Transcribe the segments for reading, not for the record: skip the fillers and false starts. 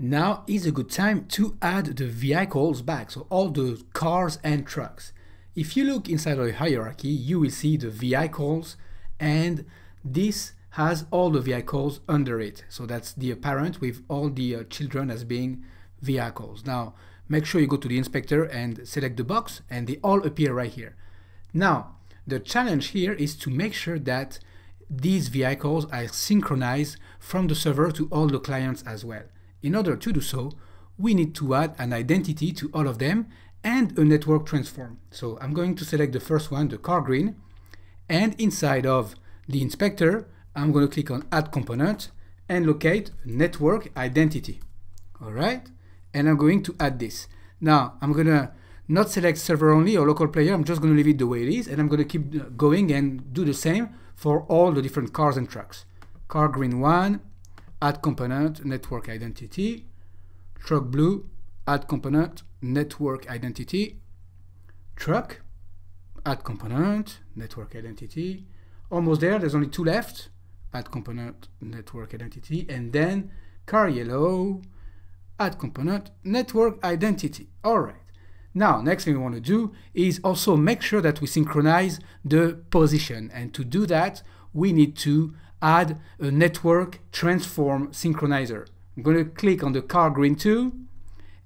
Now is a good time to add the vehicles back, so all the cars and trucks. If you look inside our hierarchy, you will see the vehicles, and this has all the vehicles under it. So that's the parent with all the children as being vehicles. Now make sure you go to the inspector and select the box, and they all appear right here. Now the challenge here is to make sure that these vehicles are synchronized from the server to all the clients as well. In order to do so, we need to add an identity to all of them and a network transform. So I'm going to select the first one, the CarGreen, and inside of the inspector, I'm going to click on Add Component and locate Network Identity. All right, and I'm going to add this. Now I'm going to not select Server Only or Local Player. I'm just going to leave it the way it is, and I'm going to keep going and do the same for all the different cars and trucks. CarGreen1, Add Component, Network Identity. Truck Blue, Add Component, Network Identity. Truck, Add Component, Network Identity. Almost there, there's only two left. Add Component, Network Identity. And then Car Yellow, Add Component, Network Identity. All right. Now, next thing we want to do is also make sure that we synchronize the position. And to do that, we need to add a network transform synchronizer. I'm going to click on the CarGreen2,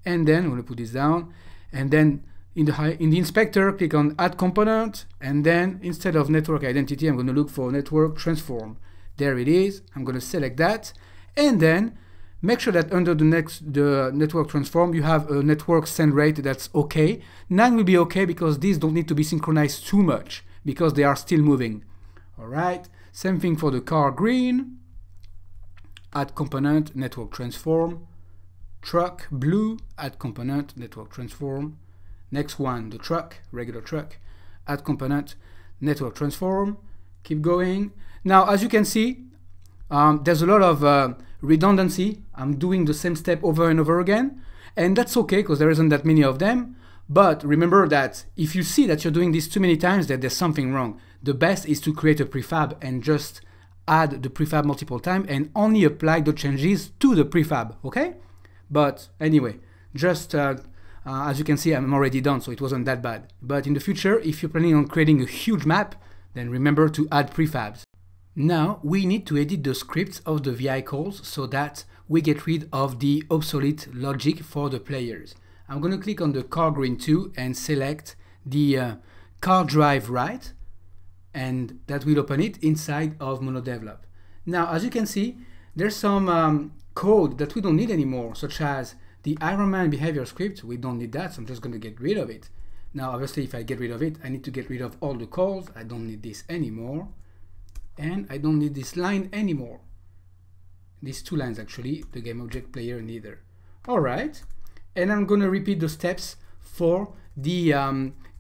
and then I'm going to put this down, and then in the inspector, click on Add Component, and then instead of Network Identity, I'm going to look for Network Transform. There it is. I'm going to select that, and then make sure that under the Network Transform, you have a network send rate that's okay. None will be okay because these don't need to be synchronized too much because they are still moving. All right. Same thing for the CarGreen, Add Component, Network Transform, Truck Blue, Add Component, Network Transform. Next one, the truck, regular truck, Add Component, Network Transform. Keep going. Now, as you can see, there's a lot of redundancy. I'm doing the same step over and over again, and that's okay because there isn't that many of them. But remember that if you see that you're doing this too many times, that there's something wrong. The best is to create a prefab and just add the prefab multiple times and only apply the changes to the prefab, okay? But anyway, just as you can see, I'm already done, so it wasn't that bad. But in the future, if you're planning on creating a huge map, then remember to add prefabs. Now, we need to edit the scripts of the vehicles so that we get rid of the obsolete logic for the players. I'm going to click on the CarGreen2 and select the CarDriveRight, and that will open it inside of MonoDevelop. Now, as you can see, there's some code that we don't need anymore, such as the Iron Man behavior script. We don't need that, so I'm just going to get rid of it. Now, obviously, if I get rid of it, I need to get rid of all the calls. I don't need this anymore, and I don't need this line anymore. These two lines, actually, the GameObjectPlayer neither. All right. And I'm going to repeat the steps for the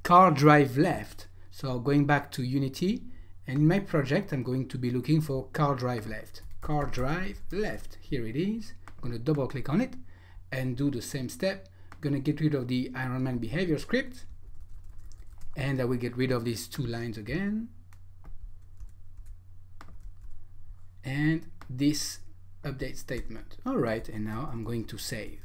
CarDriveLeft. So going back to Unity, and in my project, I'm going to be looking for CarDriveLeft. CarDriveLeft, here it is. I'm going to double click on it and do the same step. I'm going to get rid of the Iron Man behavior script, and I will get rid of these two lines again. And this update statement. All right, and now I'm going to save.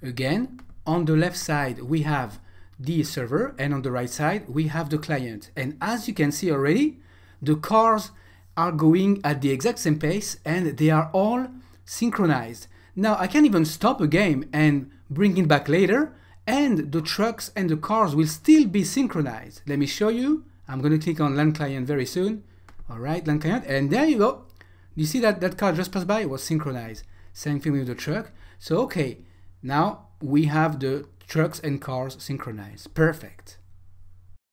Again, on the left side, we have the server, and on the right side, we have the client. And as you can see already, the cars are going at the exact same pace, and they are all synchronized. Now, I can even stop a game and bring it back later, and the trucks and the cars will still be synchronized. Let me show you. I'm going to click on LAN client very soon. All right, LAN client, and there you go. You see that that car just passed by? It was synchronized. Same thing with the truck. So, okay. Now we have the trucks and cars synchronized. Perfect.